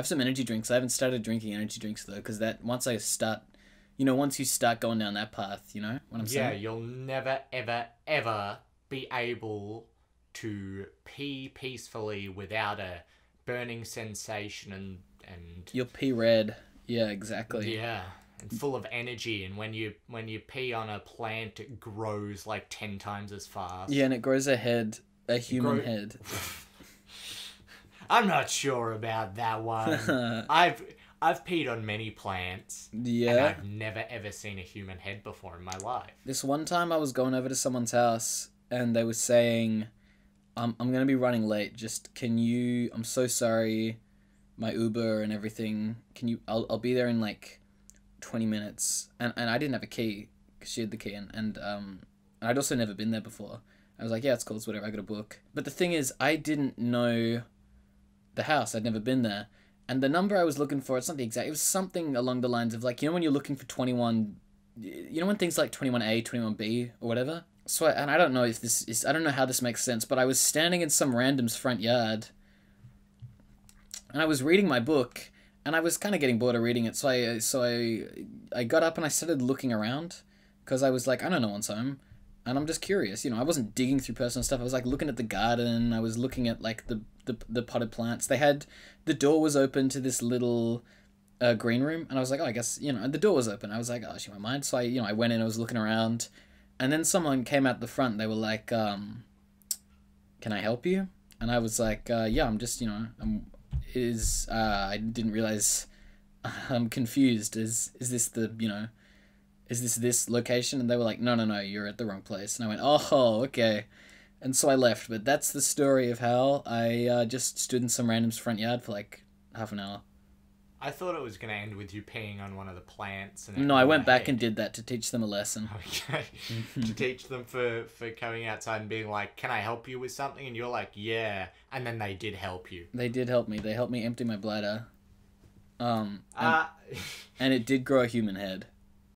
I have some energy drinks. I haven't started drinking energy drinks though, because that once you start going down that path, you know what I'm saying? Yeah, you'll never, ever, ever be able to pee peacefully without a burning sensation and you'll pee red. Yeah, exactly. Yeah. And full of energy, and when you pee on a plant, it grows like 10 times as fast. Yeah, and it grows a human head. I'm not sure about that one. I've peed on many plants. Yeah. And I've never ever seen a human head before in my life. This one time I was going over to someone's house and they were saying, I'm gonna be running late, I'm so sorry, my Uber and everything, I'll be there in like 20 minutes, and I didn't have a key because she had the key, and I'd also never been there before. I was like, yeah, it's cool, it's whatever, I got a book. But the thing is, I didn't know the house, I'd never been there, and the number I was looking for, it's not the exact, it was something along the lines of, like, you know when you're looking for 21, you know when things like 21A, 21B, or whatever? So, and I don't know if this is, I don't know how this makes sense, but I was standing in some random's front yard, and I was reading my book, and I was kind of getting bored of reading it, so I got up and I started looking around, because I was like, I don't know, no one's home, and I'm just curious, you know. I wasn't digging through personal stuff. I was like looking at the garden. I was looking at like the potted plants. They had, the door was open to this little green room, and I was like, oh, I guess, you know, and the door was open. I was like, oh, she won't mind. So I, you know, I went in. I was looking around, and then someone came out the front. They were like, can I help you? And I was like, yeah, I'm just, you know, I didn't realize, I'm confused, is this the, you know, is this location? And they were like, no, you're at the wrong place. And I went, oh, okay. And so I left. But that's the story of how I just stood in some random's front yard for like half an hour. I thought it was going to end with you peeing on one of the plants. And no, I went back and did that to teach them a lesson. Okay. To teach them for coming outside and being like, can I help you with something? And you're like, yeah. And then they did help you. They did help me. They helped me empty my bladder. And it did grow a human head.